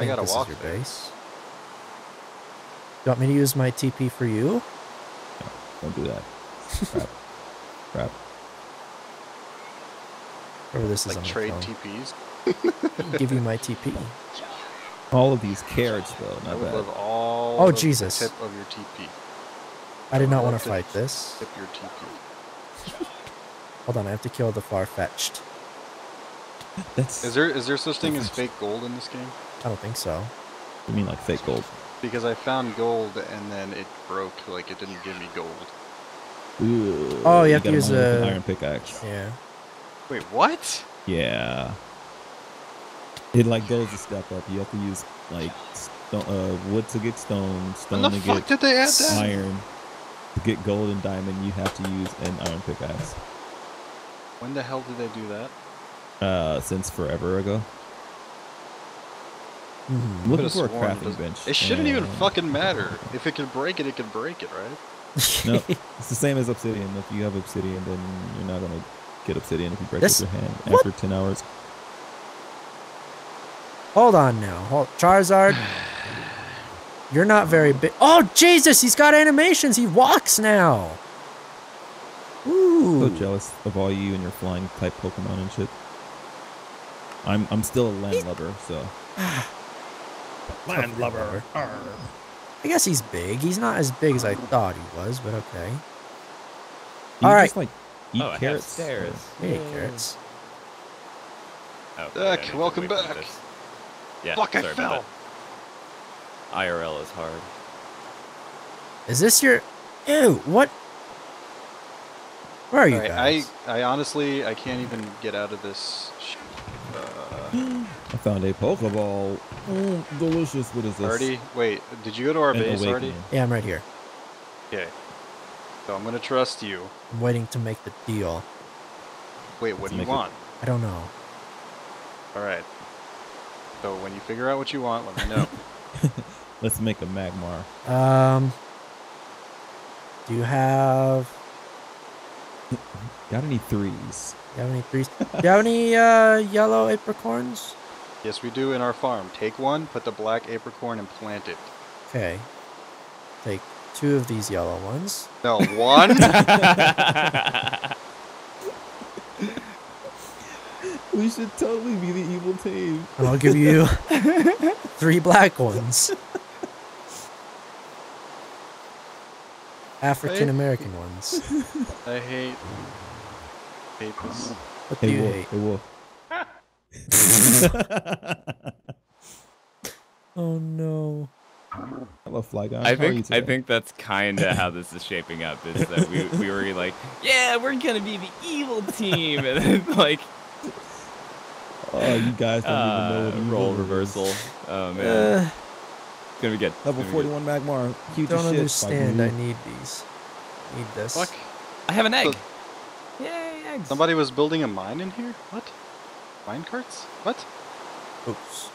I think this is your base. You want me to use my TP for you? No, don't do that. Crap. Crap. Or this is like trade TPs. Give you my TP. All of these carrots, though. Not I bad. All oh Jesus! Tip of your TP. I did not want to fight this. Tip your TP. Hold on, I have to kill the far-fetched. Is there such thing as fake gold in this game? I don't think so. You mean like fake gold? Because I found gold and then it broke. Like it didn't give me gold. Ooh, oh, you have to use an iron pickaxe. Yeah. Wait, what? Yeah. It like goes a step up. You have to use like wood to get stone, stone to get iron. To get gold and diamond, you have to use an iron pickaxe. When the hell did they do that? Since forever ago. Mm-hmm. Looking for a crafting bench. It shouldn't even fucking matter. If it can break it, right? No, it's the same as obsidian. If you have obsidian, then you're not gonna get obsidian if you break it with your hand after 10 hours. Hold on now. Charizard, you're not very big. Oh, Jesus, he's got animations. He walks now. Ooh. I'm so jealous of all you and your flying type Pokemon and shit. I'm still a landlubber, so. Landlubber. I guess he's big. He's not as big as I thought he was, but okay. All right. Just, like, eat carrots. Eat carrots. Okay, welcome back. Yeah, fuck, I fell. IRL is hard. Is this your... Ew, what? Where are you guys? I honestly, I can't even get out of this. I found a Pokeball. Oh, delicious. What is this? Already? Wait, did you go to our base already? Yeah, I'm right here. Okay. So I'm going to trust you. I'm waiting to make the deal. Wait, what do you want? I don't know. Alright. So when you figure out what you want, let me know. Let's make a Magmar. Do you have... Got any threes? Do you have any threes? Do you have any yellow apricorns? Yes, we do in our farm. Take one, put the black apricorn, and plant it. Okay. Take two of these yellow ones. No, one? We should totally be the evil team. And I'll give you 3 black ones. African-American ones. I hate this. What do you hate? Hey, wolf. Oh, no. I love Fly Guy. I think that's kind of how this is shaping up. Is that we were like, yeah, we're going to be the evil team. And then, like... Oh, you guys don't even know what role reversal. Oh man, it's gonna be good. Level 41 Magmar. Huge shit. Don't understand. I need these. Need this. Fuck! I have an egg. So, yay, eggs! Somebody was building a mine in here. What? Mine carts? What? Oops.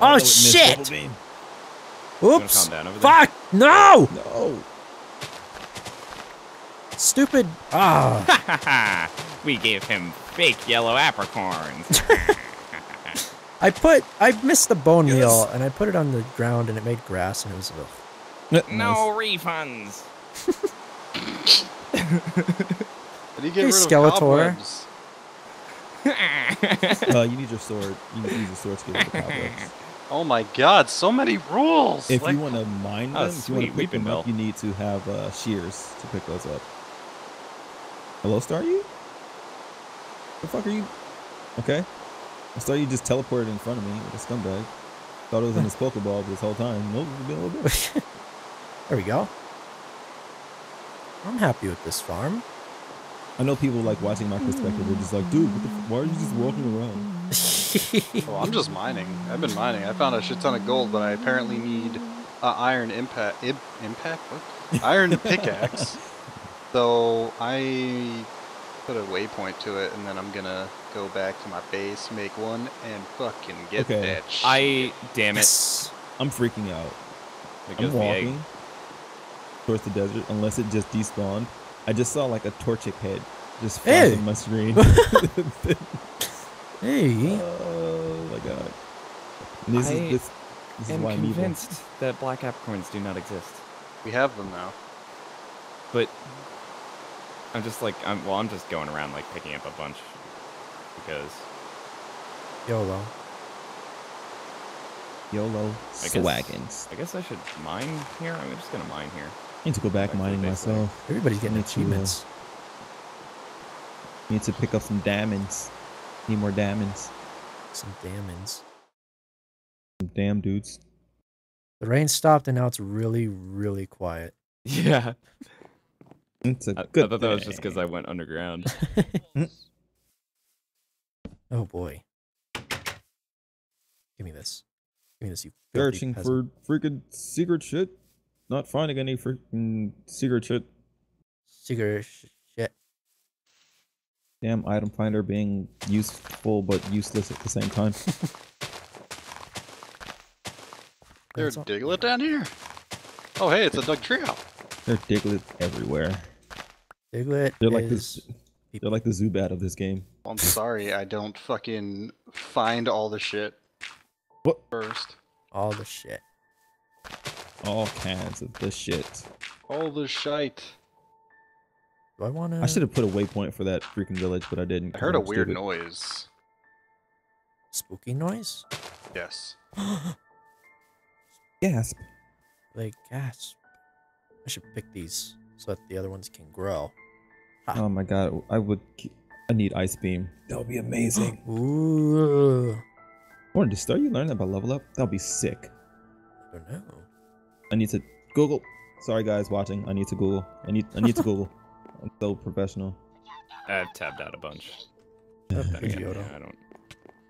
Oh shit! Oops! Fuck! No! No! Stupid! Ah! We gave him fake yellow apricorns. I missed the bone meal and I put it on the ground and it made grass and it was nice. No refunds. Did he get rid Skeletor? Of you need your sword. You need to use your sword to get rid of the cobwebs. Oh my God! So many rules. If you want to mine them, if you want to pick them up, you need to have shears to pick those up. Hello, Staryu? The fuck are you? Okay. I saw you just teleported in front of me with a scumbag. Thought it was in his Pokeball this whole time. Nope, a little bit. There we go. I'm happy with this farm. I know people like watching my perspective. They're just like, dude, what the why are you just walking around? Well, I'm just mining. I've been mining. I found a shit ton of gold, but I apparently need iron iron pickaxe. So I put a waypoint to it, and then I'm gonna go back to my base, make one, and fucking get that shit. Damn it. Yes. I'm freaking out. I'm walking towards the desert, unless it just despawned. I just saw like a Torchic head just flying on my screen. Hey. Oh my God. And I'm convinced that black apricorns do not exist. We have them now. But I'm just like, I'm just going around like picking up a bunch because YOLO. YOLO swaggins. I guess I should mine here. I'm just gonna mine here. I need to go back mining myself. Everybody's getting achievements. Need to pick up some diamonds. Need more diamonds. Some diamonds. Some damn dudes. The rain stopped and now it's really, really quiet. Yeah. It's a good. I thought that was just because I went underground. Oh boy. Give me this. Give me this, you filthy peasant. Searching for freaking secret shit. Not finding any freaking secret shit. Secret shit. Damn item finder being useful but useless at the same time. There's Diglett down here. Oh hey, it's a Dugtrio. There are Diglett everywhere. Diglett they're like the Zubat of this game. I'm sorry, I don't fucking find all the shit. What first? All the shit. All kinds of the shit. All the shite. Do I wanna? I should have put a waypoint for that freaking village, but I didn't. I heard a weird noise. Spooky noise? Yes. Gasp. Like gasp. I should pick these so that the other ones can grow. Ha. Oh my god! I need ice beam. That would be amazing. Ooh. Or did Staryu learn that by level up? That'll be sick. I don't know. I need to Google. Sorry guys watching. I need to Google. I need to Google. I'm so professional. I've tabbed out a bunch. I don't.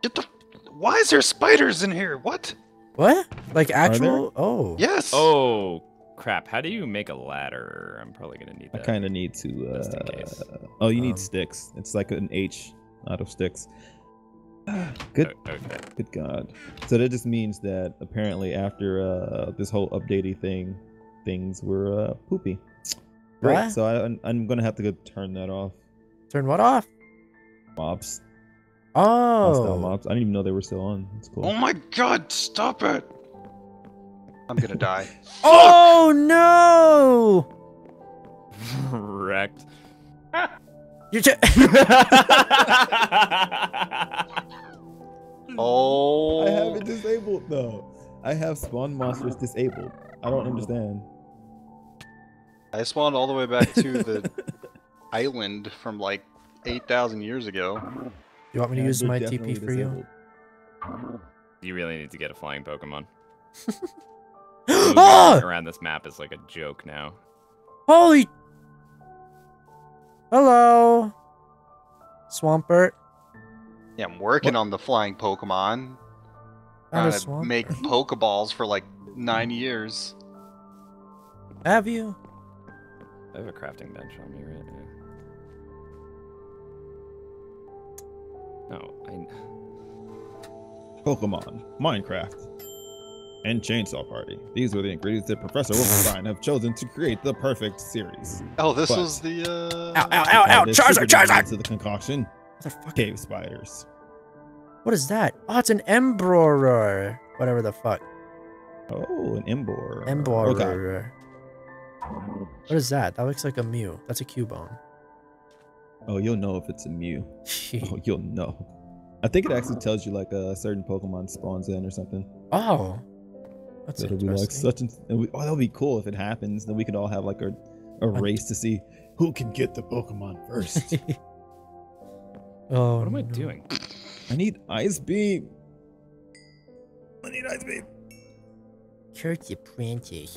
Get the. Why is there spiders in here? What? What? Like actual? Oh. Yes. Oh crap! How do you make a ladder? I'm probably gonna need that. I kind of need to. Just in case. Oh, you need sticks. It's like an H out of sticks. Good, okay. Good God. So that just means that apparently after this whole updatey thing, things were poopy. Great. Right, so I'm gonna have to go turn that off. Turn what off? Mobs. Oh. Mobs. I didn't even know they were still on. It's cool. Oh my God! Stop it! I'm gonna die. Oh no! Wrecked. You just. Oh. I have it disabled though. I have spawn monsters disabled. I don't understand. I spawned all the way back to the island from like 8,000 years ago. You want me to use my TP for you? You really need to get a flying Pokemon. Around this map is like a joke now. Holy. Hello, Swampert. Yeah, I'm working on the flying Pokemon. I've made Pokeballs for like 9 years. Have you? I have a crafting bench on me right now. No, Pokemon, Minecraft, and Chainsaw Party. These were the ingredients that Professor Wolverine have chosen to create the perfect series. Oh, this was the ow! Charizard! To the concoction. Cave spiders. What is that? Oh, it's an Emborer. Whatever the fuck. Oh, an Emborer. Emborer. Okay. What is that? That looks like a Mew. That's a Cubone. Oh, you'll know if it's a Mew. Oh, you'll know. I think it actually tells you like a certain Pokemon spawns in or something. Oh. That's it'll be like such an. Oh, that'll be cool if it happens. Then we could all have like a race to see who can get the Pokemon first. Oh, what am I doing? I need ice beam. I need ice beam. Church the princess.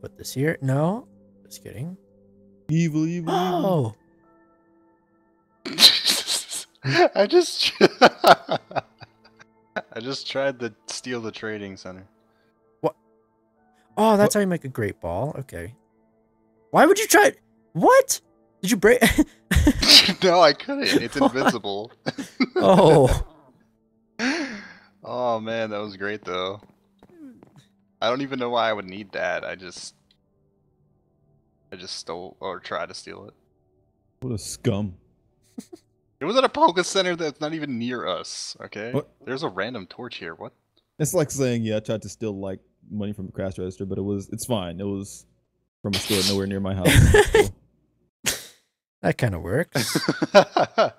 Put this here. No, just kidding. Evil, evil. Oh. I just. I just tried to steal the trading center. What? Oh, that's how you make a great ball. Okay. Why would you try it? What? Did you break? No, I couldn't. It's invincible. Oh. Oh man, that was great though. I don't even know why I would need that. I just stole or tried to steal it. What a scum. It was at a Poké Center that's not even near us, okay? What? There's a random torch here, what? It's like saying, yeah, I tried to steal, like, money from the cash register, but it's fine. It was from a store nowhere near my house. That kind of works. Well,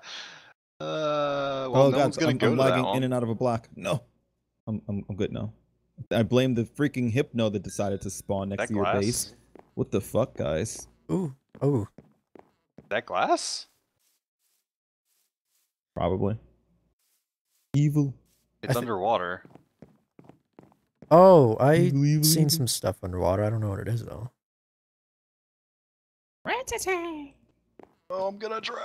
oh, no one's gonna go to that one. I'm lagging in and out of a block. No. I'm good now. I blame the freaking Hypno that decided to spawn next to your base. What the fuck, guys? Ooh. Oh. That glass? Probably. Evil. It's underwater. Oh, I've seen some stuff underwater. I don't know what it is, though. Ratatouille! Oh, I'm gonna drown!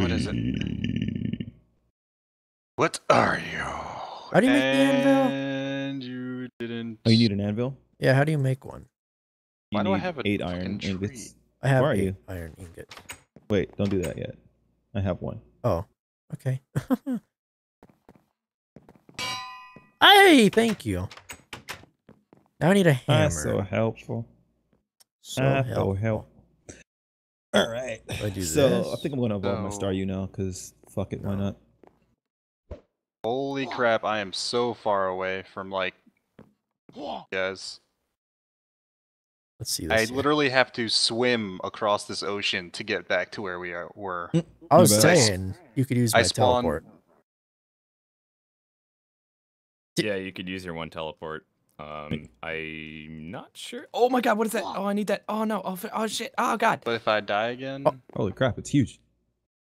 What is it? What are you? How do you make the anvil? And you didn't... Oh, you need an anvil? Yeah, how do you make one? Why do I have 8 iron ingots? I have 8 iron ingots. Wait, don't do that yet. I have 1. Oh, okay. Hey, thank you. Now I need a hammer. That's so helpful. So helpful. All right. So I think I'm going to evolve my Staryu now, because fuck it, why not? Holy crap, I am so far away from, like, guys. Let's see this. I literally have to swim across this ocean to get back to where we were. I was saying, you could use my teleport. Yeah, you could use your 1 teleport. I'm not sure. Oh my god, what is that? Oh, I need that. Oh no. Oh, oh shit. Oh god. But if I die again? Oh. Holy crap, it's huge.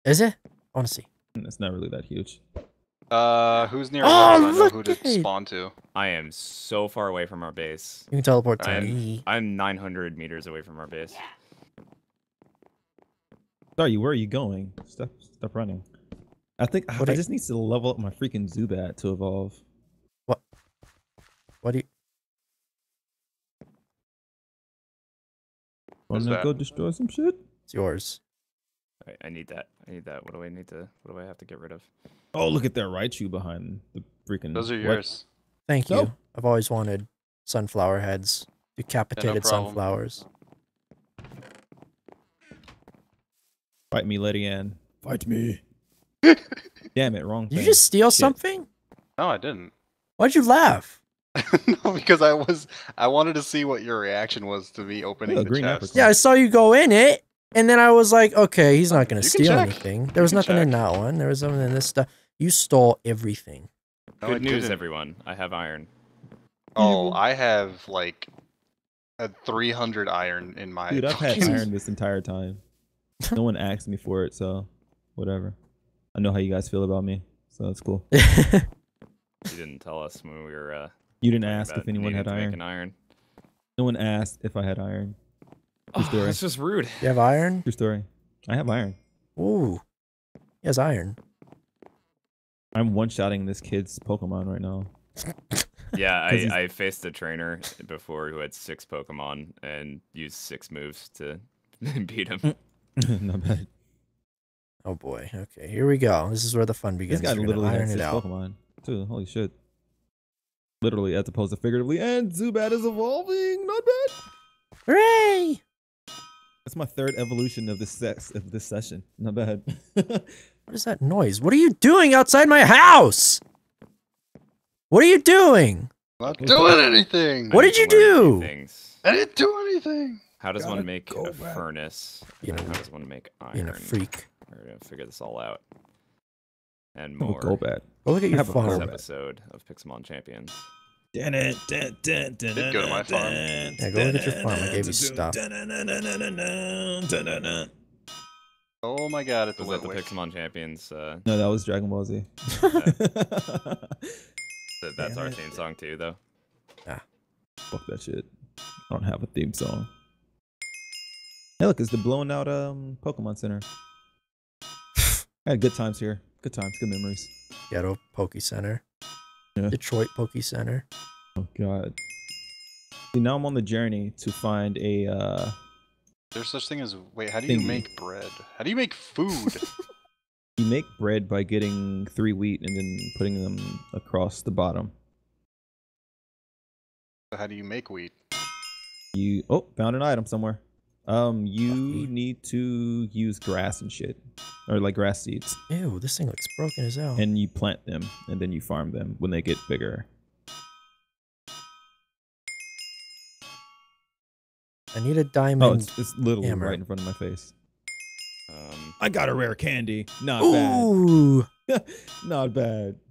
Is it? I want to see. It's not really that huge. Who's near us? I know who to spawn to. I am so far away from our base. You can teleport to me. I'm 900 meters away from our base. Yeah. Sorry, where are you going? Stop running. I think I just need to level up my freaking Zubat to evolve. What do you... Wanna go destroy some shit? It's yours. Alright, I need that. I need that. What do I need to... What do I have to get rid of? Oh, look at that Raichu behind the freaking... Those are yours. Thank you. I've always wanted sunflower heads. Decapitated sunflowers. Fight me, Lady Anne. Fight me. Damn it, wrong thing. Did you just steal something? No, I didn't. Why'd you laugh? No, because I wanted to see what your reaction was to me opening the chest. Yeah, I saw you go in it, and then I was like, okay, he's not going to steal anything. There was nothing in that one. There was something in this stuff. You stole everything. Good news, everyone. I have iron. Oh, I have, like, a 300 iron in my... Dude, I've had iron this entire time. No one asked me for it, so whatever. I know how you guys feel about me, so that's cool. You didn't tell us when we were... You didn't ask if anyone had iron. No one asked if I had iron. Oh, that's just rude. You have iron? True story. I have iron. Ooh. He has iron. I'm one-shotting this kid's Pokemon right now. Yeah, I faced a trainer before who had 6 Pokemon and used 6 moves to beat him. Not bad. Oh, boy. Okay, here we go. This is where the fun begins. This guy literally had 6 Pokemon, too. Holy shit. Literally, as opposed to figuratively, and Zubat is evolving. Not bad. Hooray! That's my third evolution of this session. Not bad. What is that noise? What are you doing outside my house? What are you doing? Not doing anything. What did you do? I didn't do anything. How does one make a furnace? And how does one make iron? You're a freak. We're gonna figure this all out. And more. Oh, look at your farm. This episode of Pixelmon Champions. Did go to my farm. Yeah, go look at your farm. I gave you stuff. Oh my god, it was that the Pixelmon Champions. No, that was Dragon Ball Z. That's our theme song too, though. Ah, fuck that shit. I don't have a theme song. Hey, look, it's the blown out Pokemon Center. I had good times here. Good times, good memories. Ghetto Poké Center. Yeah. Detroit Poké Center. Oh god. See, now I'm on the journey to find a There's such thing as how do you make bread? How do you make food? You make bread by getting 3 wheat and then putting them across the bottom. So how do you make wheat? You found an item somewhere. You need to use grass and shit, or like grass seeds. Ew, this thing looks broken as hell. And you plant them, and then you farm them when they get bigger. I need a diamond. Oh, it's literally hammer. Right in front of my face. I got a rare candy. Not bad. Not bad.